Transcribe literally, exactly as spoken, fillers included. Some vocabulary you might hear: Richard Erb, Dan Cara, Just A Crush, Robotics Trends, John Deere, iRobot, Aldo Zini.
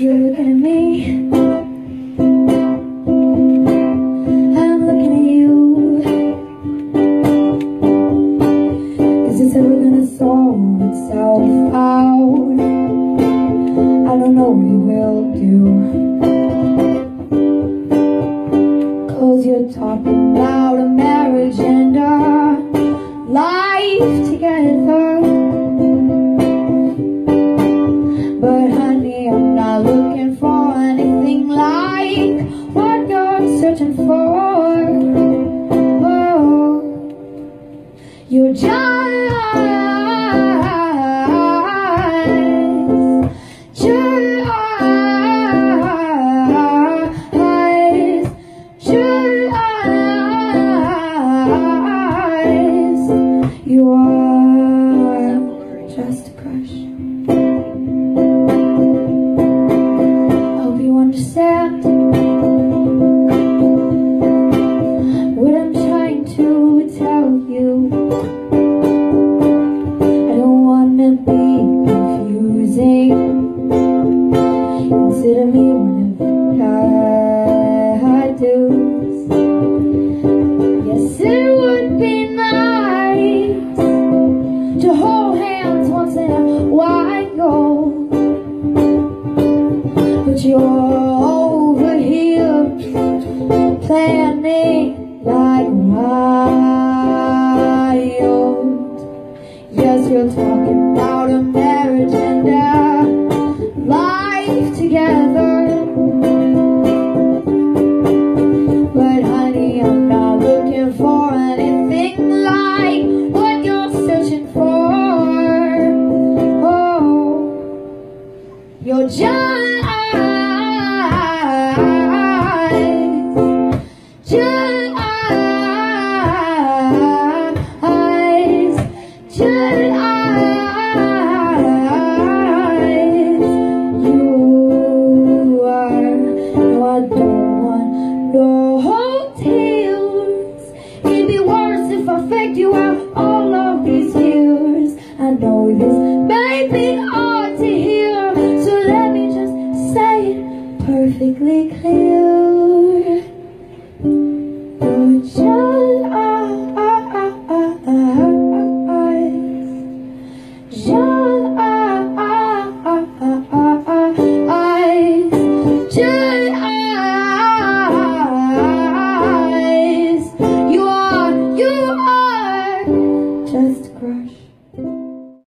you and me. I'm looking at you. Is this ever gonna solve itself out? I don't know what it will do, 'cause you're talking about a marriage and a life together. But honey, I'm not looking for anything like what you're searching for. Oh, you're just, just, just, you are just a crush. Understand what I'm trying to tell you. I don't want to be confusing. Consider me one of I do. Yes, it would be nice to hold hands once in a while, but you're planning like wild. Yes, you're talking about a marriage and a life together.